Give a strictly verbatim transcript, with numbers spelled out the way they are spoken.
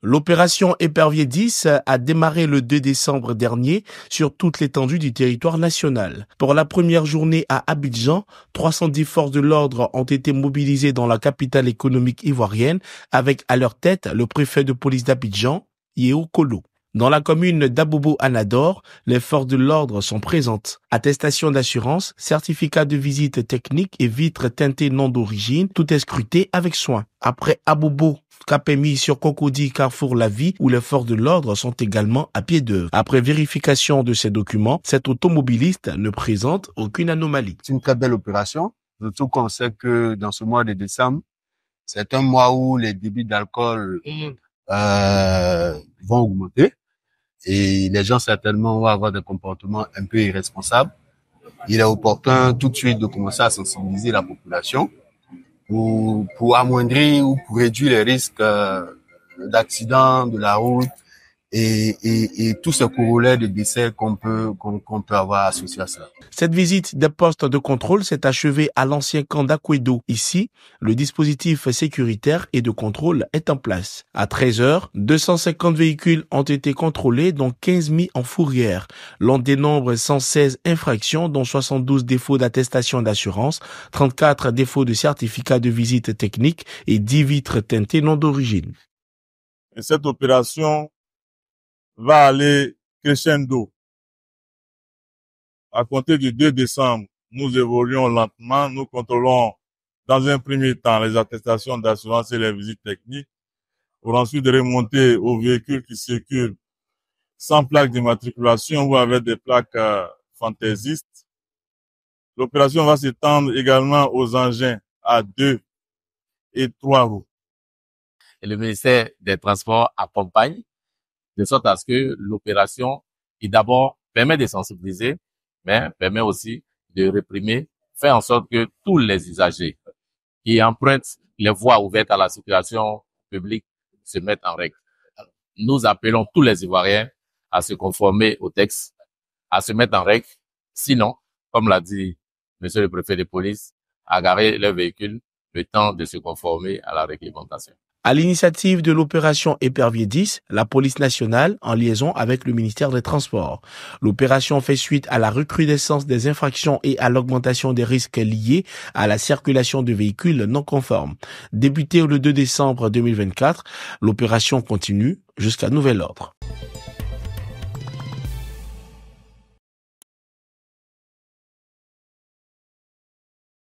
L'opération Épervier dix a démarré le deux décembre dernier sur toute l'étendue du territoire national. Pour la première journée à Abidjan, trois cent dix forces de l'ordre ont été mobilisées dans la capitale économique ivoirienne avec à leur tête le préfet de police d'Abidjan, Yéokolo. Dans la commune d'Abobo-Anador, les forces de l'ordre sont présentes. Attestation d'assurance, certificat de visite technique et vitres teintées non d'origine, tout est scruté avec soin. Après Abobo, Capemi sur Cocody, Carrefour La Vie, où les forces de l'ordre sont également à pied d'œuvre. Après vérification de ces documents, cet automobiliste ne présente aucune anomalie. C'est une très belle opération, surtout qu'on sait que dans ce mois de décembre, c'est un mois où les débits d'alcool euh, vont augmenter. Et les gens certainement vont avoir des comportements un peu irresponsables. Il est opportun tout de suite de commencer à sensibiliser la population pour, pour amoindrir ou pour réduire les risques euh, d'accidents de la route et, et, et tout ce corollaire de décès qu'on peut, qu'on, qu'on peut avoir associé à ça. Cette visite des postes de contrôle s'est achevée à l'ancien camp d'Akwedo. Ici, le dispositif sécuritaire et de contrôle est en place. À treize heures, deux cent cinquante véhicules ont été contrôlés, dont quinze mis en fourrière. L'on dénombre cent seize infractions, dont soixante-douze défauts d'attestation d'assurance, trente-quatre défauts de certificat de visite technique et dix vitres teintées non d'origine. Et cette opération va aller crescendo. À compter du deux décembre, nous évoluons lentement. Nous contrôlons dans un premier temps les attestations d'assurance et les visites techniques pour ensuite remonter aux véhicules qui circulent sans plaque d'immatriculation ou avec des plaques euh, fantaisistes. L'opération va s'étendre également aux engins à deux et trois roues. Et le ministère des Transports accompagne de sorte à ce que l'opération est d'abord permet de sensibiliser, mais permet aussi de réprimer, faire en sorte que tous les usagers qui empruntent les voies ouvertes à la circulation publique se mettent en règle. Nous appelons tous les Ivoiriens à se conformer aux textes, à se mettre en règle, sinon, comme l'a dit Monsieur le préfet de police, à garer leur véhicule le temps de se conformer à la réglementation. À l'initiative de l'opération Épervier dix, la police nationale en liaison avec le ministère des Transports. L'opération fait suite à la recrudescence des infractions et à l'augmentation des risques liés à la circulation de véhicules non conformes. Débutée le deux décembre deux mille vingt-quatre, l'opération continue jusqu'à nouvel ordre.